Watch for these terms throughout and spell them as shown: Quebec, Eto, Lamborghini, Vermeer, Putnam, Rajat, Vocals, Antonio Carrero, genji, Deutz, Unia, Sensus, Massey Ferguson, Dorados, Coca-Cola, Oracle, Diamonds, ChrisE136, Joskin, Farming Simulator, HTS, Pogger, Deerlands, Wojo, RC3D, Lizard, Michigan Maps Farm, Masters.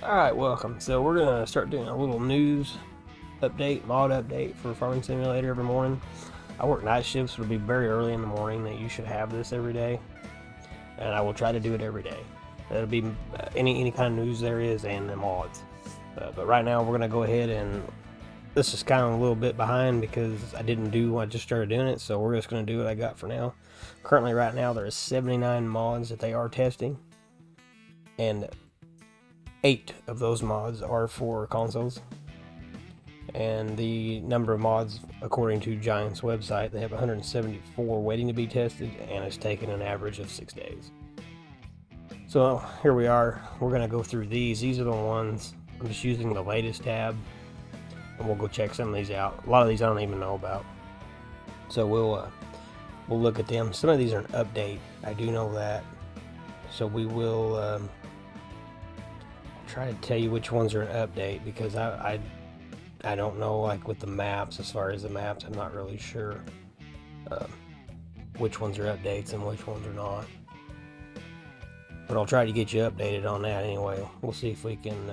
Alright, welcome. So we're going to start doing a little news update, mod update for Farming Simulator every morning. I work night shifts, so it'll be very early in the morning that you should have this every day. And I will try to do it every day. That'll be any kind of news there is and the mods. But right now we're going to go ahead and this is kind of a little bit behind because I just started doing it. So we're just going to do what I got for now. Currently right now there is 79 mods that they are testing. And 8 of those mods are for consoles, and the number of mods according to Giant's website, they have 174 waiting to be tested, and it's taken an average of 6 days. So here we are, we're going to go through these are the ones. I'm just using the latest tab, and we'll go check some of these out. A lot of these I don't even know about, so we'll look at them. Some of these are an update, I do know that, so we will try to tell you which ones are an update, because I don't know, like with the maps, as far as the maps, I'm not really sure which ones are updates and which ones are not, but I'll try to get you updated on that anyway. We'll see if we can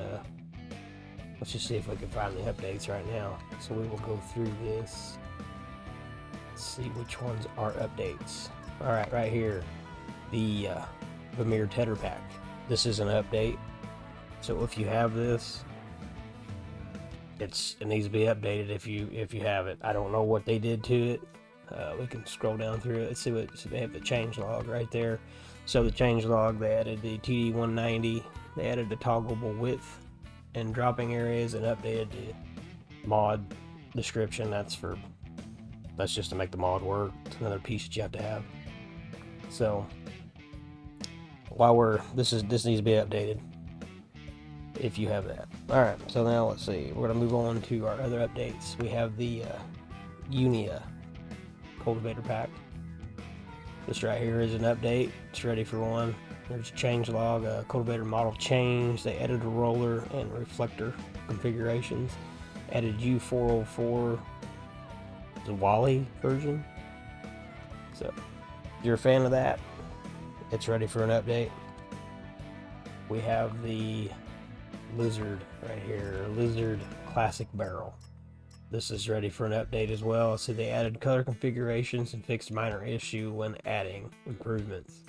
let's just see if we can find the updates right now. So we will go through this. Let's see which ones are updates. All right, right here, the Vermeer Tetter Pack. This is an update. So if you have this, it needs to be updated if you have it. I don't know what they did to it. We can scroll down through it. Let's see what, so they have the change log right there. So the change log, they added the TD190, they added the toggleable width and dropping areas, and updated the mod description. That's just to make the mod work. It's another piece that you have to have. So while this needs to be updated if you have that. Alright, so now let's see, we're going to move on to our other updates. We have the Unia cultivator pack. This right here is an update, it's ready for one. There's a change log, cultivator model change, they added a roller and reflector configurations, added U404, the Wally version. So if you're a fan of that, it's ready for an update. We have the Lizard right here, Lizard Classic Barrel. This is ready for an update as well. So they added color configurations and fixed minor issue when adding improvements,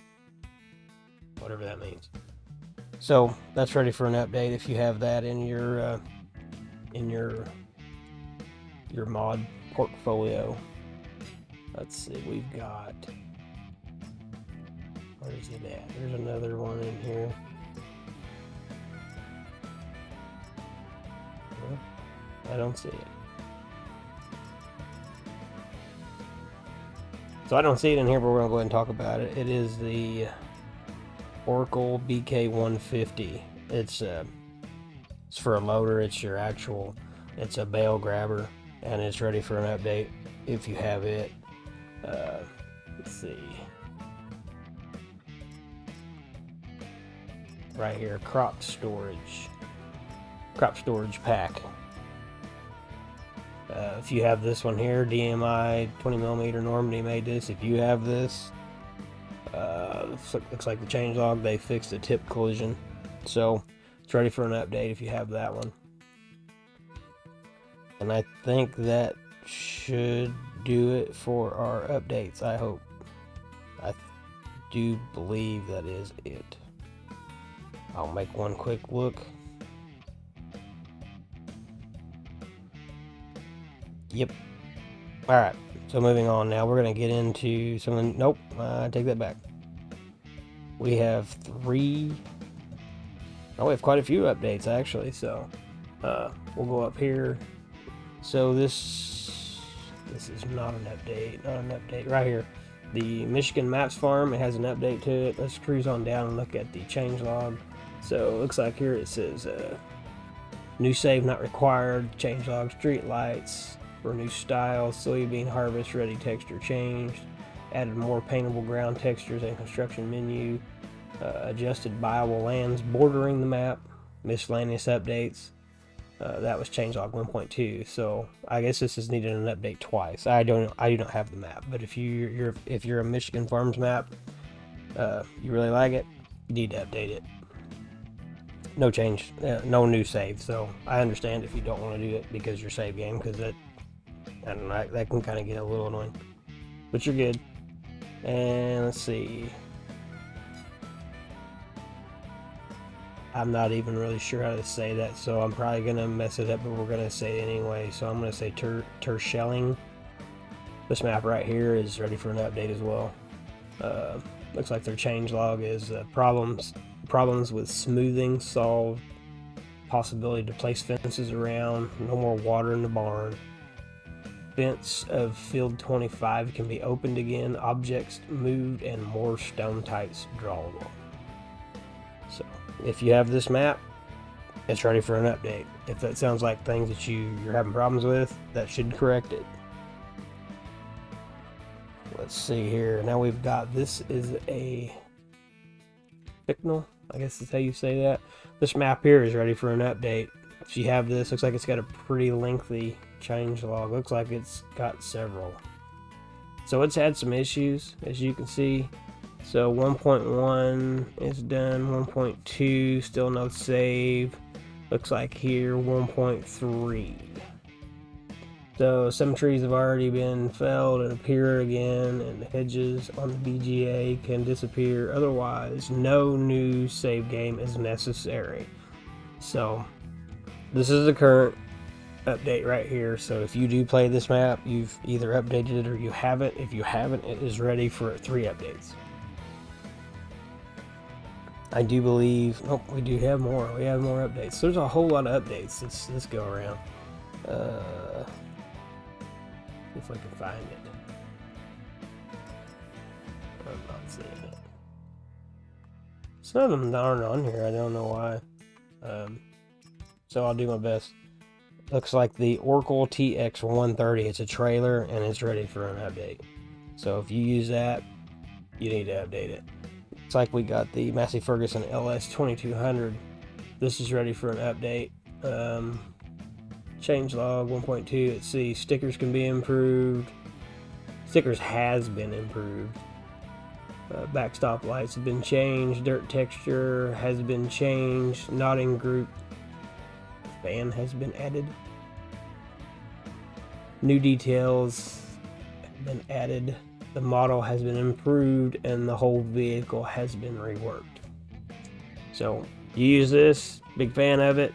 whatever that means. So that's ready for an update if you have that in your mod portfolio. Let's see, we've got, where is it at? There's another one in here. I don't see it. So I don't see it in here, but we're going to go ahead and talk about it. It is the Oracle BK150. It's for a loader. It's your actual, it's a bale grabber, and it's ready for an update if you have it. Let's see. Right here, crop storage pack. If you have this one here, DMI 20mm Normandy made this. If you have this, looks like the change log, they fixed the tip collision, so it's ready for an update if you have that one. And I think that should do it for our updates. I hope. I do believe that is it. I'll make one quick look. Yep. Alright, so moving on now, we're going to get into something. Nope, take that back. We have we have quite a few updates actually, so we'll go up here. So this is not an update. Right here, the Michigan Maps Farm, it has an update to it. Let's cruise on down and look at the change log. So it looks like here it says new save not required, change log, street lights, new style, soybean harvest ready, texture changed, added more paintable ground textures and construction menu, adjusted bioable lands bordering the map, miscellaneous updates. That was changelog 1.2. So I guess this is needed an update twice. I do not have the map, but if you're a Michigan Farms map, you really like it, you need to update it. no change, no new save. So I understand if you don't want to do it because your save game, because it, I don't know, that can kind of get a little annoying. But you're good. And let's see. I'm not even really sure how to say that, so I'm probably gonna mess it up, but we're gonna say it anyway. So I'm gonna say Terschelling. This map right here is ready for an update as well. Looks like their change log is problems with smoothing solved, possibility to place fences around, no more water in the barn, fence of field 25 can be opened again, objects moved, and more stone types drawable. So if you have this map, it's ready for an update. If that sounds like things that you're having problems with, that should correct it. Let's see here. Now we've got, this is a Signal, I guess is how you say that. This map here is ready for an update. If you have this, looks like it's got a pretty lengthy change log. Looks like it's got several. So it's had some issues, as you can see. So 1.1 is done, 1.2 still no save. Looks like here 1.3. So some trees have already been felled and appear again, and the hedges on the BGA can disappear. Otherwise, no new save game is necessary. So this is the current update right here. So if you do play this map, you've either updated it or you haven't. If you haven't, it is ready for 3 updates. I do believe, oh, we do have more. We have more updates. There's a whole lot of updates this go around. If I can find it. I'm not seeing it. Some of them aren't on here. I don't know why. So I'll do my best. Looks like the Oracle TX130. It's a trailer and it's ready for an update. So if you use that, you need to update it. It's like we got the Massey Ferguson LS2200. This is ready for an update. Change log 1.2. Let's see. Stickers can be improved. Stickers has been improved. Backstop lights have been changed. Dirt texture has been changed. Knotting group fan has been added. New details have been added. The model has been improved, and the whole vehicle has been reworked. So you use this. Big fan of it.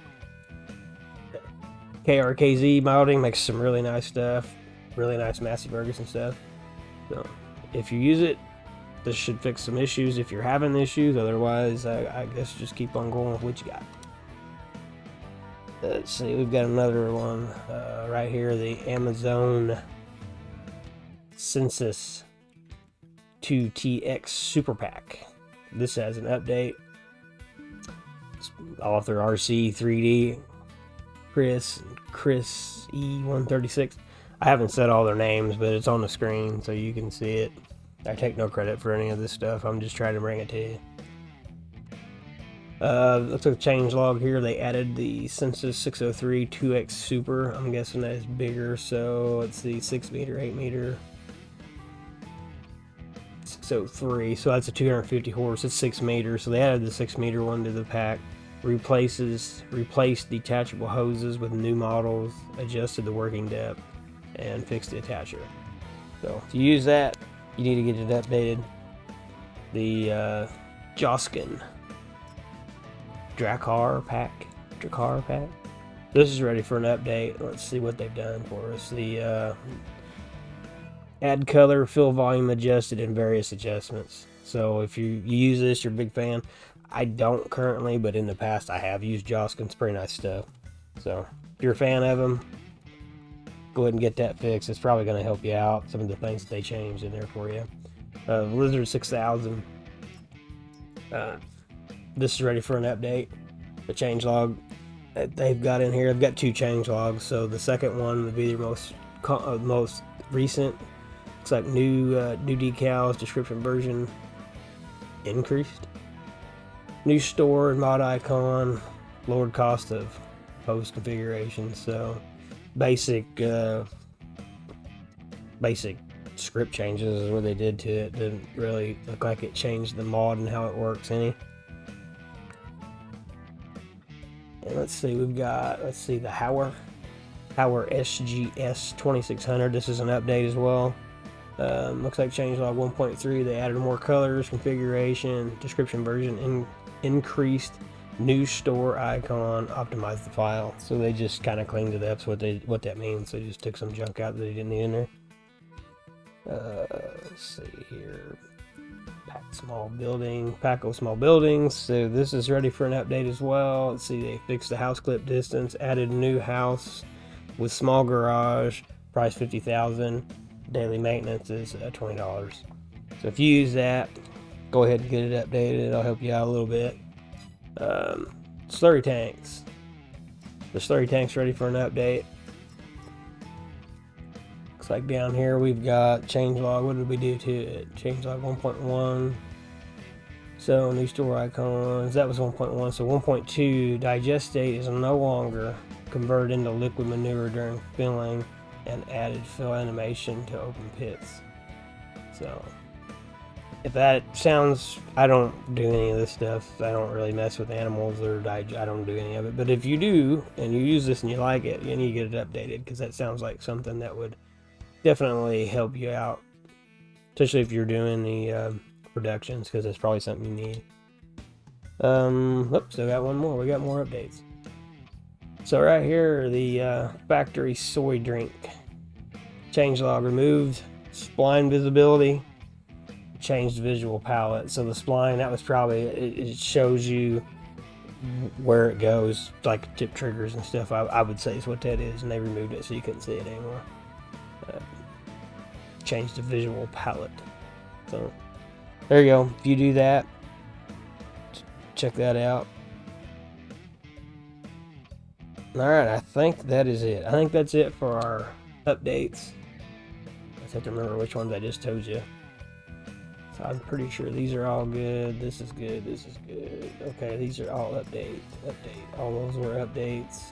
KRKZ Modding makes some really nice stuff, really nice Massey Ferguson stuff. So if you use it, this should fix some issues if you're having issues. Otherwise, I guess just keep on going with what you got. Let's see, we've got another one right here, the Amazon Census 2TX Super Pack. This has an update. It's all through RC3D. ChrisE136. I haven't said all their names, but it's on the screen so you can see it. I take no credit for any of this stuff. I'm just trying to bring it to you. Looks like a change log here. They added the Sensus 603 2X Super. I'm guessing that is bigger, so let's see, 6 meter, 8 meter. 603, so that's a 250 horse. It's 6 meters, so they added the 6 meter one to the pack. Replaced detachable hoses with new models, adjusted the working depth, and fixed the attacher. So to use that, you need to get it updated. The Joskin Dracar pack. This is ready for an update. Let's see what they've done for us. The add color, fill volume adjusted, and various adjustments. So if you use this, you're a big fan. I don't currently, but in the past I have used Joskin's. Pretty nice stuff. So if you're a fan of them, go ahead and get that fixed. It's probably going to help you out. Some of the things that they changed in there for you. Lizard 6000. This is ready for an update. The change log that they've got in here. I've got 2 change logs. So the second one would be the most recent. Looks like new decals, description version increased. New store and mod icon, lowered cost of post configuration. So basic script changes is what they did to it. Didn't really look like it changed the mod and how it works any. And let's see, we've got, let's see, the Hauer SGS 2600. This is an update as well. Looks like changelog 1.3. They added more colors, configuration, description version, increased new store icon, optimized the file. So they just kind of cleaned it up. So what that means. They just took some junk out that they didn't need in there. Let's see here. Pack small building, pack of small buildings. So this is ready for an update as well. Let's see, they fixed the house clip distance, added new house with small garage, price $50,000, daily maintenance is $20. So if you use that, go ahead and get it updated. It'll help you out a little bit. Slurry tanks. The slurry tanks ready for an update. Looks like down here we've got changelog. What did we do to it? Changelog 1.1. So new store icons. That was 1.1. So 1.2 digestate is no longer converted into liquid manure during filling, and added fill animation to open pits. So if that sounds, I don't do any of this stuff. I don't really mess with animals or I don't do any of it. But if you do and you use this and you like it, you need to get it updated, because that sounds like something that would definitely help you out, especially if you're doing the productions, because it's probably something you need. Oops, I got one more. We got more updates. So right here, the factory soy drink changelog removed spline visibility, changed visual palette. So the spline, that was probably it shows you where it goes, like tip triggers and stuff. I would say is what that is, and they removed it so you couldn't see it anymore. Change the visual palette. So there you go. If you do that, check that out. Alright, I think that is it. I think that's it for our updates. I just have to remember which ones I just told you. So I'm pretty sure these are all good. This is good. This is good. Okay, these are all updates. Update. All those were updates.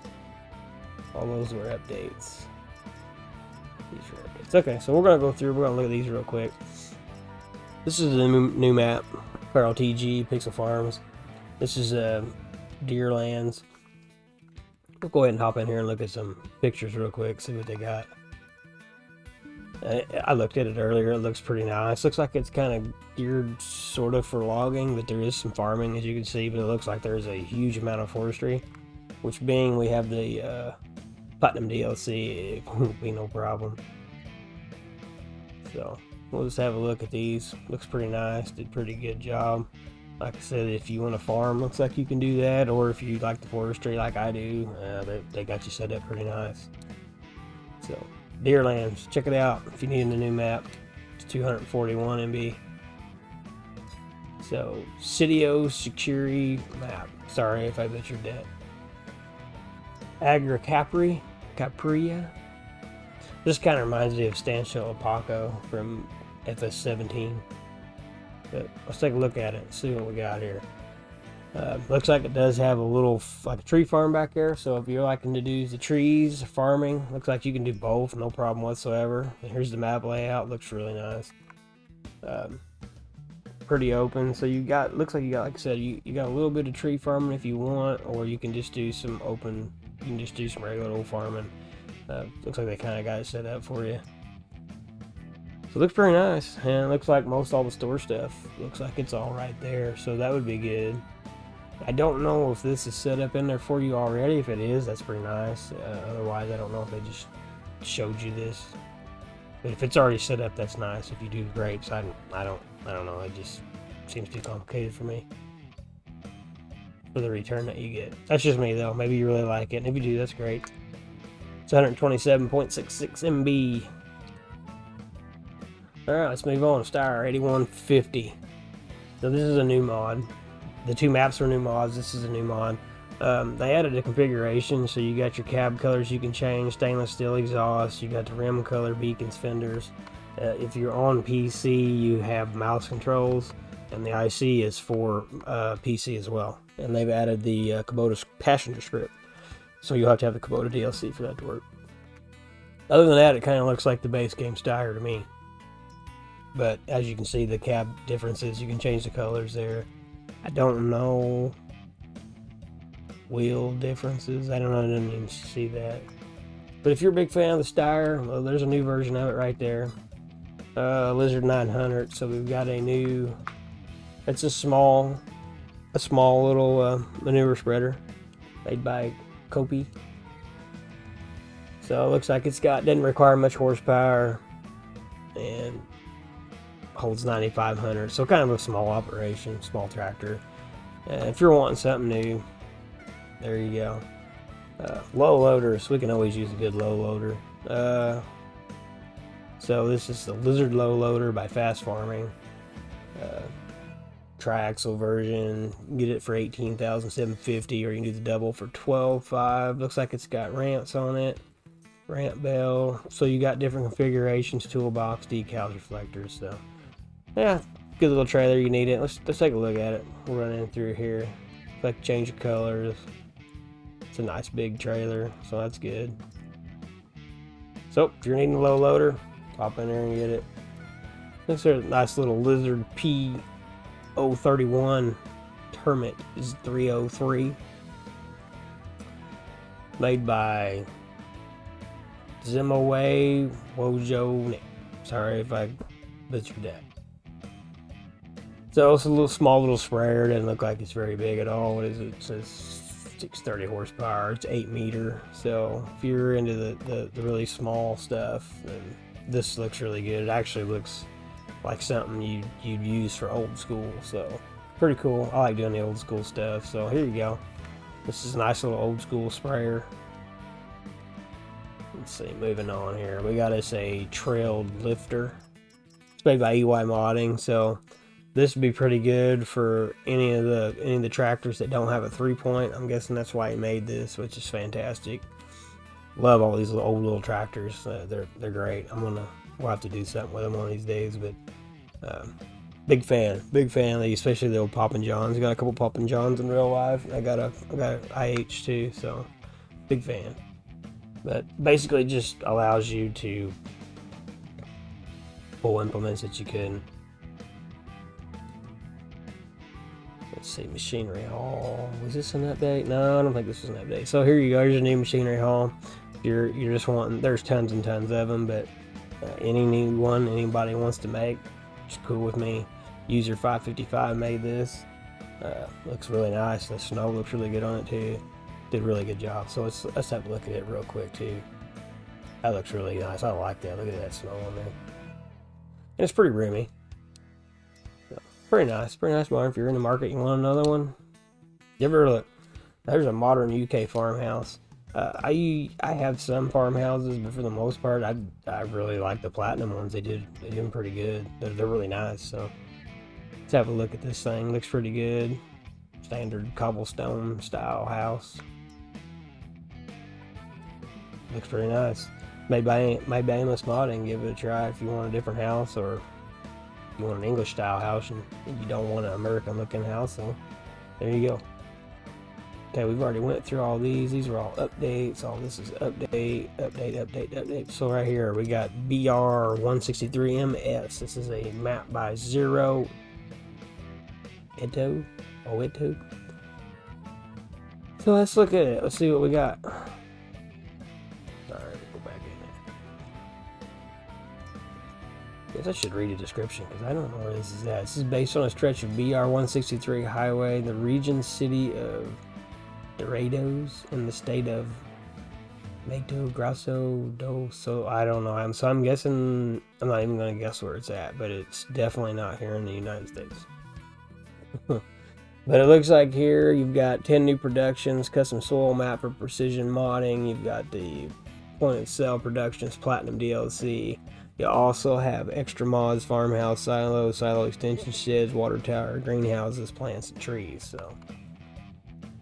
All those were updates. These were updates. Okay, so we're going to go through. We're going to look at these real quick. This is the new map. Feral TG, Pixel Farms. This is Deerlands. We'll go ahead and hop in here and look at some pictures real quick, see what they got. I looked at it earlier. It looks pretty nice. Looks like it's kind of geared sort of for logging, but there is some farming, as you can see, but it looks like there's a huge amount of forestry, which being we have the Putnam DLC, it won't be no problem. So we'll just have a look at these. Looks pretty nice. Did a pretty good job. Like I said, if you want to farm, looks like you can do that, or if you like the forestry like I do, they got you set up pretty nice. So, Deerlands, check it out if you need the new map. It's 241 MB. So, Sitio Security Map. Sorry if I butchered that. AgriCapri, Capria. This kind of reminds me of Stancho Apaco from FS17. But let's take a look at it and see what we got here. Looks like it does have a little like a tree farm back there, so if you're liking to do the trees, farming, looks like you can do both, no problem whatsoever. And here's the map layout, looks really nice. Pretty open, so you got, looks like you got, like I said, you got a little bit of tree farming if you want, or you can just do some open, you can just do some regular old farming. Looks like they kind of got it set up for you. So it looks pretty nice, and it looks like most all the store stuff looks like it's all right there, so that would be good. I don't know if this is set up in there for you already. If it is, that's pretty nice. Otherwise, I don't know if they just showed you this. But if it's already set up, that's nice. If you do grapes, I don't know. It just seems too complicated for me. For the return that you get, that's just me though. Maybe you really like it, and if you do, that's great. It's 127.66 MB. Alright, let's move on. Steyr 8150. So this is a new mod. The two maps were new mods. This is a new mod. They added a configuration, so you got your cab colors you can change, stainless steel exhaust, you got the rim color, beacons, fenders. If you're on PC, you have mouse controls, and the IC is for PC as well. And they've added the Kubota passenger script, so you'll have to have the Kubota DLC for that to work. Other than that, it kind of looks like the base game Steyr to me. But as you can see, the cab differences, you can change the colors there. I don't know wheel differences. I don't know, I didn't even see that. But if you're a big fan of the Steyr, well, there's a new version of it right there. Lizard 900. So we've got a new, it's a small little manure spreader made by Kopy. So it looks like it's got, doesn't require much horsepower and holds 9,500. So kind of a small operation, small tractor. If you're wanting something new, there you go. Low loaders, we can always use a good low loader. So this is the Lizard Low Loader by Fast Farming. Tri-axle version, get it for $18,750, or you can do the double for $12,500. Looks like it's got ramps on it, ramp bell. So you got different configurations, toolbox, decals, reflectors. So yeah, good little trailer. You need it. Let's take a look at it. We'll run in through here. Like change of colors. It's a nice big trailer, so that's good. So if you're needing a low loader, pop in there and get it. This is a nice little Lizard P. 031 Termit is 303, made by Zimoway, Wojo. Sorry if I butchered that. So it's a little small little sprayer. Doesn't look like it's very big at all. What is it? It says 630 horsepower. It's 8 meter. So if you're into the really small stuff, then this looks really good. It actually looks like something you'd use for old school, so pretty cool. I like doing the old school stuff, so here you go. This is a nice little old school sprayer. Let's see, moving on here. We got us a trailed lifter. It's made by EY Modding, so this would be pretty good for any of the tractors that don't have a 3-point. I'm guessing that's why he made this, which is fantastic. Love all these old little tractors. They're great. We'll have to do something with them one of these days, but big fan of these, especially the old Poppin Johns. I got a couple Poppin Johns in real life. I got an IH too, so big fan. But basically, it just allows you to pull implements that you couldn't. Let's see, machinery haul. Was this an update? No, I don't think this was an update. So here you go. Here's your new machinery haul. You're just wanting. There's tons and tons of them, but. Any new one anybody wants to make, it's cool with me. User 555 made this. Looks really nice. The snow looks really good on it too. Did a really good job. So let's have a look at it real quick too. That looks really nice. I like that. Look at that snow on there. And it's pretty roomy. So, pretty nice. Pretty nice barn. If you're in the market, you want another one, give her a look. There's a modern UK farmhouse. I have some farmhouses, but for the most part, I really like the Platinum ones. They did them pretty good. They're really nice. So let's have a look at this thing. Looks pretty good. Standard cobblestone style house. Looks pretty nice. Made by EY Modding. Give it a try if you want a different house, or you want an English style house and you don't want an American looking house. So there you go. Okay, we've already went through all these. These are all updates. All this is update. So right here we got BR163MS. This is a map by Eto. So let's look at it. Let's see what we got. Sorry, go back in there. Guess I should read a description because I don't know where this is at. This is based on a stretch of BR163 highway in the region city of Dorados in the state of Mato Grosso do Sul. I don't know. I'm guessing. I'm not even gonna guess where it's at, but it's definitely not here in the United States. But it looks like here you've got 10 new productions, custom soil map for precision modding. You've got the point of sale productions, Platinum DLC. You also have extra mods, farmhouse, silo extension sheds, water tower, greenhouses, plants, and trees. So.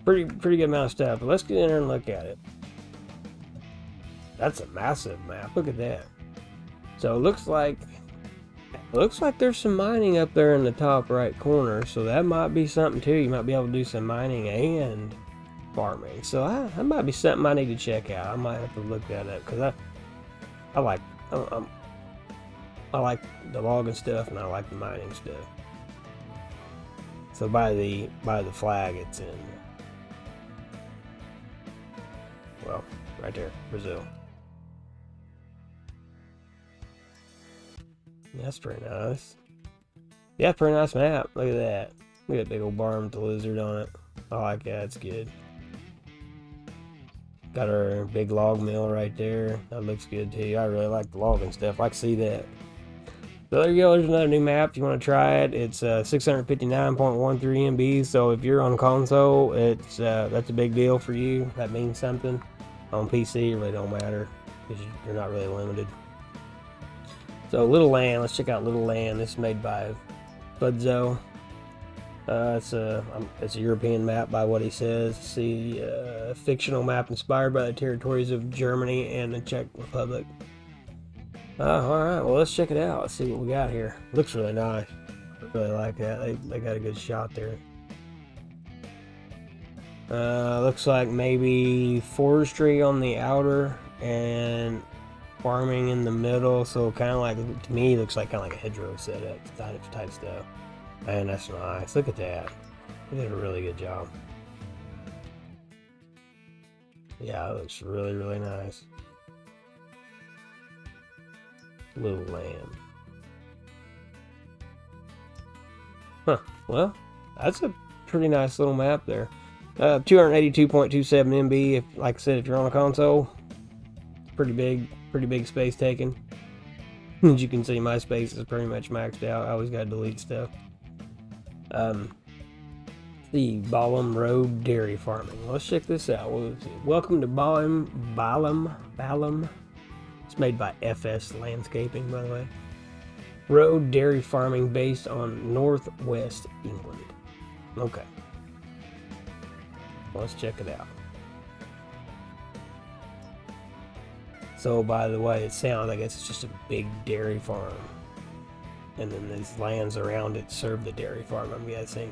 Pretty good amount of stuff, but let's get in there and look at it. That's a massive map. Look at that. So it looks like there's some mining up there in the top right corner, so that might be something too. You might be able to do some mining and farming. So that might be something I need to check out. I might have to look that up because I like the logging stuff and I like the mining stuff. So by the flag, it's in. Well, right there, Brazil. That's pretty nice. Yeah, pretty nice map. Look at that. Look at that big old barn with the lizard on it. I like that. It's good. Got our big log mill right there. That looks good too. I really like the logging stuff. I like to see that. So there you go. There's another new map. If you want to try it, it's 659.13 MB. So if you're on console, it's that's a big deal for you. That means something. On PC, it really don't matter because you're not really limited. So Little Land, let's check out Little Land. This is made by Budzo. It's a European map by what he says. See, fictional map inspired by the territories of Germany and the Czech Republic. Alright, well let's check it out. Let's see what we got here. Looks really nice. I really like that. They got a good shot there. Looks like maybe forestry on the outer and farming in the middle, so kind of like, to me, looks like kind of like a hedgerow setup type stuff. Man, that's nice. Look at that. They did a really good job. Yeah, it looks really, really nice. Little Land. Huh. Well, that's a pretty nice little map there. 282.27 MB. If, like I said, if you're on a console, it's pretty big space taken. As you can see, my space is pretty much maxed out. I always gotta delete stuff. The Balum Road Dairy Farming. Let's check this out. Welcome to Balum. It's made by FS Landscaping, by the way. Road Dairy Farming based on Northwest England. Okay. Let's check it out. So, by the way, it sounds like it's just a big dairy farm. And then these lands around it serve the dairy farm, I'm guessing.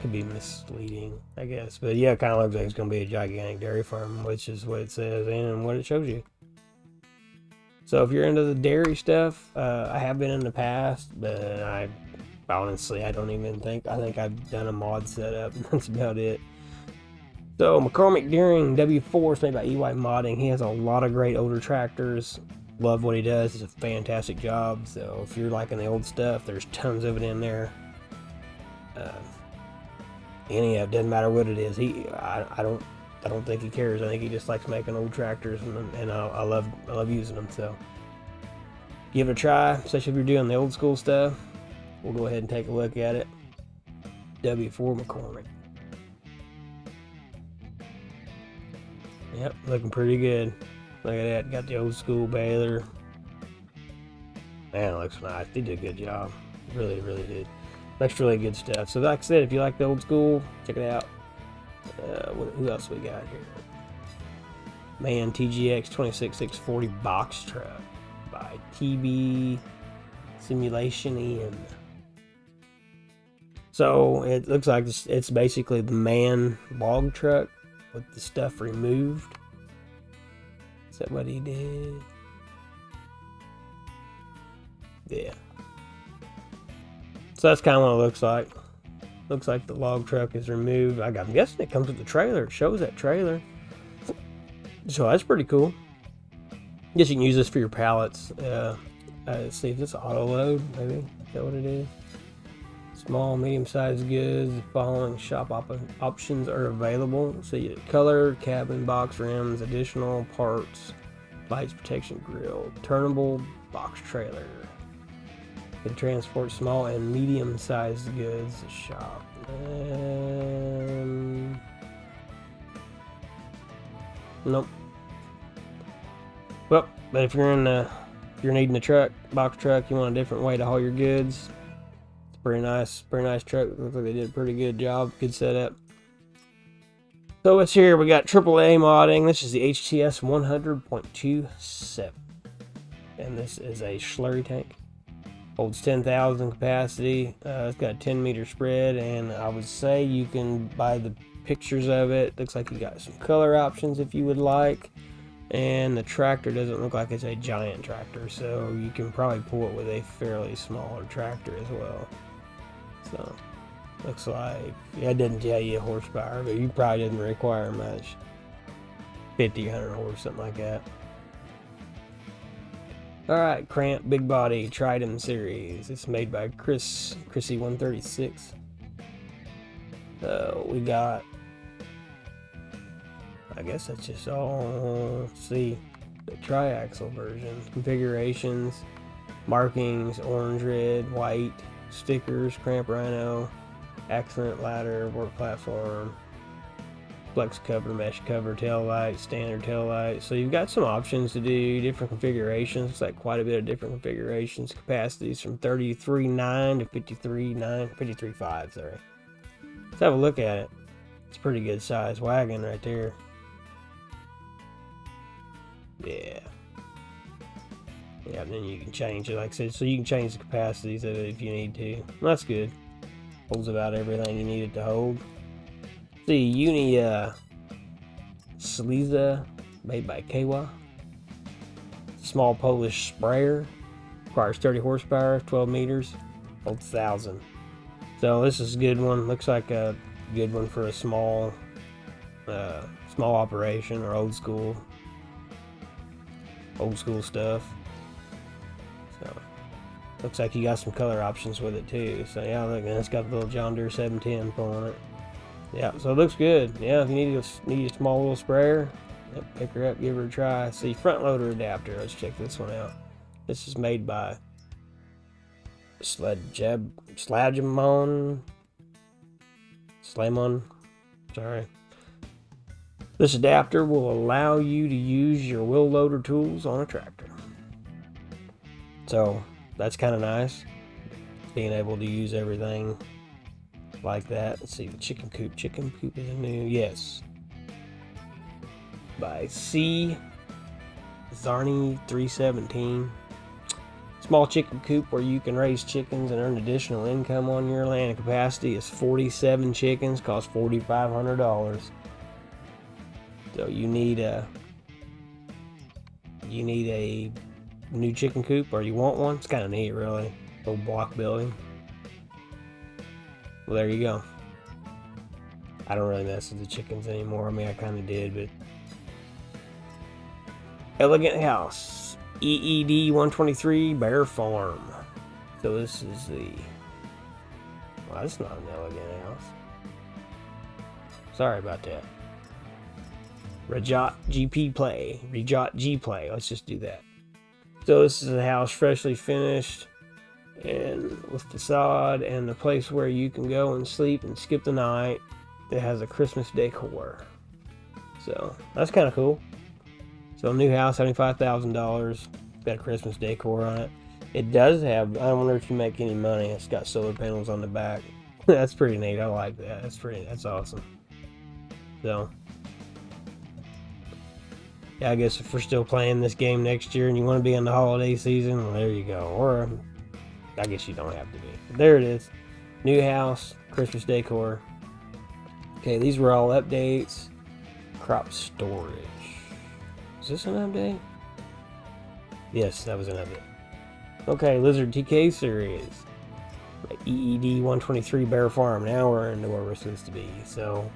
Could be misleading, I guess. But yeah, it kind of looks like it's going to be a gigantic dairy farm, which is what it says and what it shows you. So if you're into the dairy stuff, I have been in the past, but I honestly, I don't even think. I think I've done a mod setup, and that's about it. So McCormick Deering W4 is made by EY Modding. He has a lot of great older tractors. Love what he does. It's a fantastic job. So if you're liking the old stuff, there's tons of it in there. Any of it, doesn't matter what it is. I don't think he cares. I think he just likes making old tractors, and I love using them. So give it a try, especially if you're doing the old school stuff. We'll go ahead and take a look at it. W4 McCormick. Yep, looking pretty good. Look at that, got the old school baler. Man, it looks nice. They did a good job. Really, really did. That's really good stuff. So like I said, if you like the old school, check it out. Who else we got here? Man, TGX 26640 box truck by TB Simulation In. So it looks like it's basically the man log truck with the stuff removed. Is that what he did? Yeah. So that's kind of what it looks like. Looks like the log truck is removed. I'm guessing it comes with the trailer. It shows that trailer. So that's pretty cool. I guess you can use this for your pallets. Let's see if this auto load, maybe. Is that what it is? Small, medium-sized goods. The following shop options are available. So you get color, cabin, box rims, additional parts, lights, protection grill, turnable box trailer. It transports small and medium-sized goods to shop. Nope. Well, but if you're in the, if you're needing a truck, box truck, you want a different way to haul your goods. Pretty nice truck. Looks like they did a pretty good job, good setup. So it's here. We got AAA modding. This is the HTS 100.27, and this is a slurry tank. Holds 10,000 capacity. It's got a 10-meter spread, and I would say you can buy the pictures of it. Looks like you got some color options if you would like, and the tractor doesn't look like it's a giant tractor, so you can probably pull it with a fairly smaller tractor as well. So Looks like it didn't tell you horsepower, but you probably didn't require much. 50, 100 horse, something like that. Alright, Krampe Big Body Trident Series. It's made by ChrisE136. We got, I guess that's just all. Let's see, the triaxle version. Configurations, markings, orange, red, white, stickers, Krampe Rhino, accent ladder, work platform, flex cover, mesh cover, tail light, standard tail light. So you've got some options to do different configurations. It's like quite a bit of different configurations. Capacities from 33.9 to 53.5. Sorry. Let's have a look at it. It's a pretty good size wagon right there. Yeah. Yeah, and then you can change it, like I said, so you can change the capacities of it if you need to. That's good. Holds about everything you need it to hold. The Unia Sliza, made by Kawa. Small Polish sprayer. Requires 30 horsepower, 12 meters, holds 1,000. So this is a good one. Looks like a good one for a small, small operation or old school stuff. So looks like you got some color options with it too. So yeah, look, and it's got the little John Deere 710 pulling it. Yeah, so it looks good. Yeah, if you need a small little sprayer, yep, pick her up, give her a try. See, front loader adapter. Let's check this one out. This is made by Slamon. Sorry. This adapter will allow you to use your wheel loader tools on a tractor. So that's kind of nice, being able to use everything like that. Let's see, the chicken coop. Chicken coop is new. Yes, by C. Zarni 317. Small chicken coop where you can raise chickens and earn additional income on your land. Capacity is 47 chickens. Costs $4,500. So you need a new chicken coop, or you want one. It's kind of neat, really. Old block building. Well, there you go. I don't really mess with the chickens anymore. I mean, I kind of did, but... Elegant House. EED 123 Bear Farm. So this is the... Well, that's not an elegant house. Sorry about that. Rajat G Play. Let's just do that. So this is a house freshly finished, and with facade and the place where you can go and sleep and skip the night. That has a Christmas decor, so that's kind of cool. So new house, $75,000. Got a Christmas decor on it. It does have, I wonder if you make any money, it's got solar panels on the back. That's pretty neat. I like that. That's awesome. So yeah, I guess if we're still playing this game next year and you want to be in the holiday season, well, there you go. Or I guess you don't have to be. But there it is. New house, Christmas decor. Okay, these were all updates. Crop storage. Is this an update? Yes, that was an update. Okay, Lizard TK series. EED 123 Bear Farm. Now we're into where we're supposed to be. So,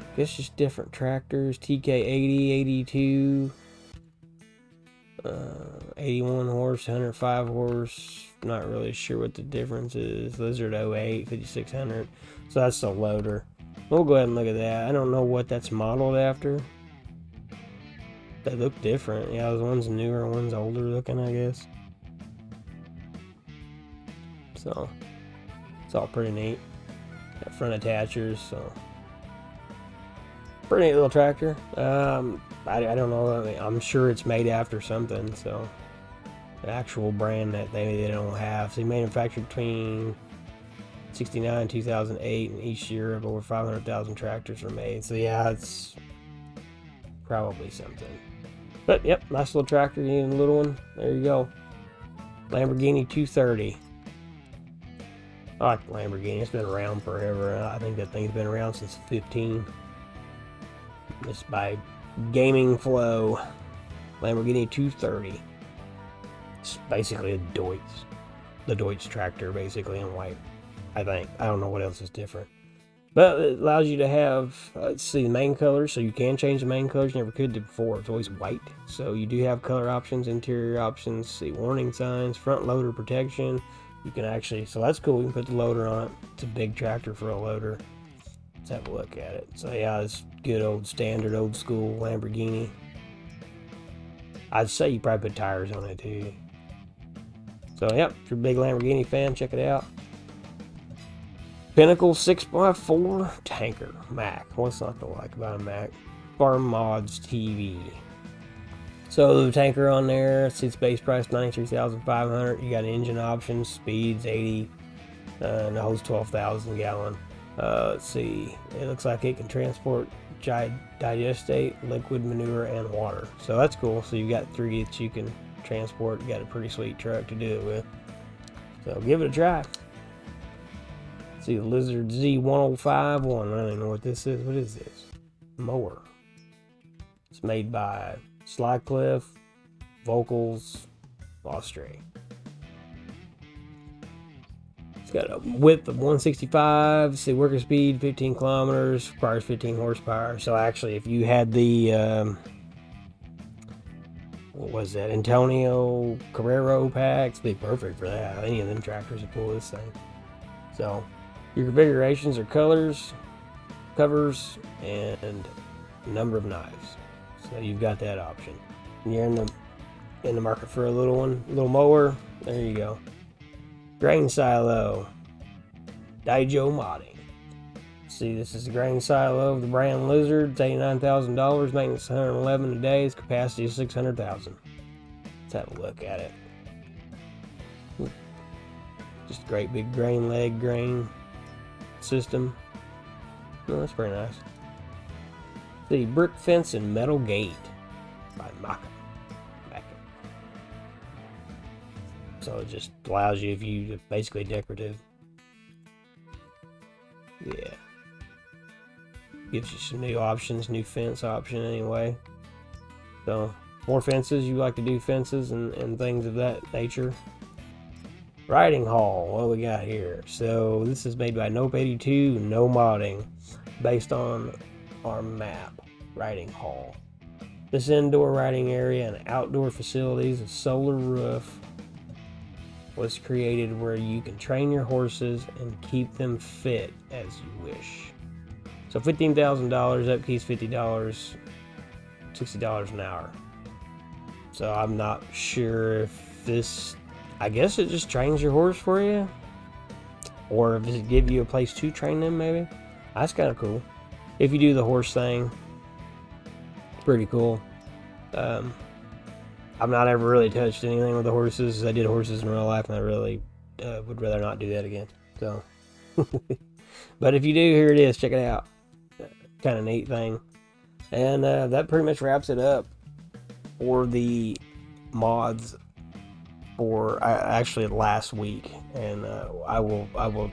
I guess just different tractors. TK 80, 82. 81 horse, 105 horse. Not really sure what the difference is. Lizard 08, 5600. So that's the loader. We'll go ahead and look at that. I don't know what that's modeled after. They look different. Yeah, those one's newer, one's older looking, I guess. So it's all pretty neat. Got front attachers. So pretty neat little tractor. I don't know. I mean, I'm sure it's made after something, so an actual brand that they don't have. So manufactured between 1969 and 2008, and each year of over 500,000 tractors are made. So yeah, it's probably something. But yep, nice little tractor, you need a little one. There you go. Lamborghini 230. I like the Lamborghini. It's been around forever. I think that thing's been around since 15. It's by Gaming Flow. Lamborghini 230. It's basically a Deutz. the Deutsch tractor basically in white, I think. I don't know what else is different. But it allows you to have, see the main colors, so you can change the main colors. You never could do before. It's always white. So you do have color options, interior options, see warning signs, front loader protection. You can actually, so that's cool. You can put the loader on it. It's a big tractor for a loader. Let's have a look at it. So yeah, it's good old standard, old school Lamborghini. I'd say you probably put tires on it too. So yep, if you're a big Lamborghini fan, check it out. Pinnacle 6x4 tanker Mac. What's not to like about a Mac? Farm Mods TV. So the tanker on there, see its base price $93,500. You got engine options, speeds 80, and the hose 12,000 gallon. Let's see, it looks like it can transport digestate, liquid manure, and water. So that's cool. So you got three that you can transport. You got a pretty sweet truck to do it with. So give it a try. See the Lizard Z105 one. I don't even know what this is. What is this? Mower. It's made by Slycliff, Vocals, Austria. It's got a width of 165. See worker speed 15 kilometers. Requires 15 horsepower. So actually, if you had the what was that? Antonio Carrero packs, be perfect for that. Any of them tractors would pull this thing. So. Your configurations are colors, covers, and number of knives. So you've got that option. And you're in the market for a little one, little mower. There you go. Grain silo. Daijo Modding. See, this is the grain silo of the brand Lizard. It's $89,000. Maintenance $111 a day. Its capacity is 600,000. Let's have a look at it. Just a great big grain leg, grain system. Oh, that's pretty nice. The brick fence and metal gate by Maka. So it just allows you, if you basically decorative. Yeah. Gives you some new options, new fence option anyway. So more fences, you like to do fences and things of that nature. Riding Hall, what we got here? So this is made by Nope82, no modding, based on our map, Riding Hall. This indoor riding area and outdoor facilities, a solar roof was created where you can train your horses and keep them fit as you wish. So $15,000, upkeep's $50, $60 an hour. So I'm not sure if this, I guess it just trains your horse for you, or does it give you a place to train them? Maybe that's kind of cool. If you do the horse thing, it's pretty cool. I've not ever really touched anything with the horses. I did horses in real life, and I really would rather not do that again. So, but if you do, here it is. Check it out. Kind of neat thing, and that pretty much wraps it up for the mods. Or actually last week, and I will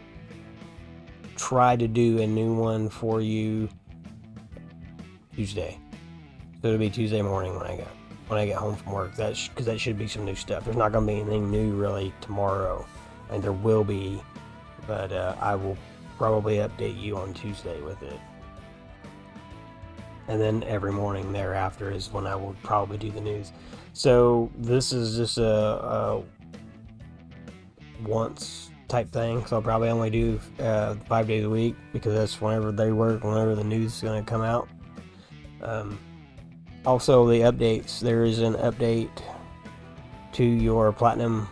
try to do a new one for you Tuesday. So it'll be Tuesday morning when I get home from work. That's because that should be some new stuff. There's not going to be anything new really tomorrow, and there will be, but I will probably update you on Tuesday with it. And then every morning thereafter is when I will probably do the news. So this is just a once type thing. So I'll probably only do 5 days a week, because that's whenever they work, whenever the news is going to come out. Also the updates, there is an update to your Platinum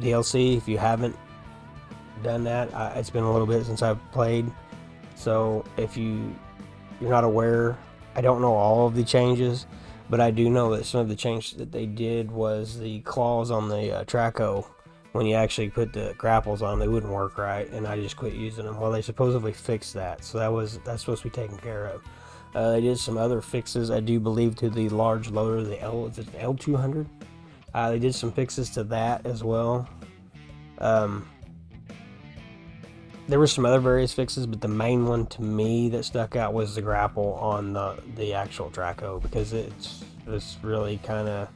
DLC. If you haven't done that, it's been a little bit since I've played. So if you're not aware, I don't know all of the changes, but I do know that some of the changes that they did was the claws on the Traco, when you actually put the grapples on, they wouldn't work right, and I just quit using them. Well, they supposedly fixed that, so that's supposed to be taken care of. They did some other fixes, I do believe, to the large loader, the L200. They did some fixes to that as well. There were some other various fixes, but the main one to me that stuck out was the grapple on the actual Draco, because it's really kind of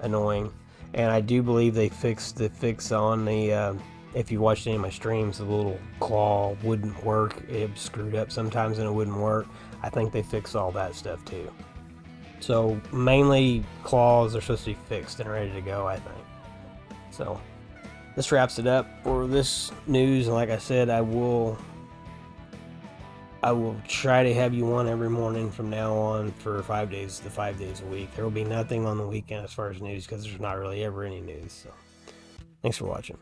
annoying. And I do believe they fixed the fix on the, if you watched any of my streams, the little claw wouldn't work. It screwed up sometimes and it wouldn't work. I think they fixed all that stuff too. So mainly claws are supposed to be fixed and ready to go, I think. So this wraps it up for this news. And like I said, I will try to have you on every morning from now on for 5 days, the 5 days a week. There will be nothing on the weekend as far as news because there's not really ever any news. So thanks for watching.